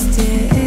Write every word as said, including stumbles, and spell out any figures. wasted.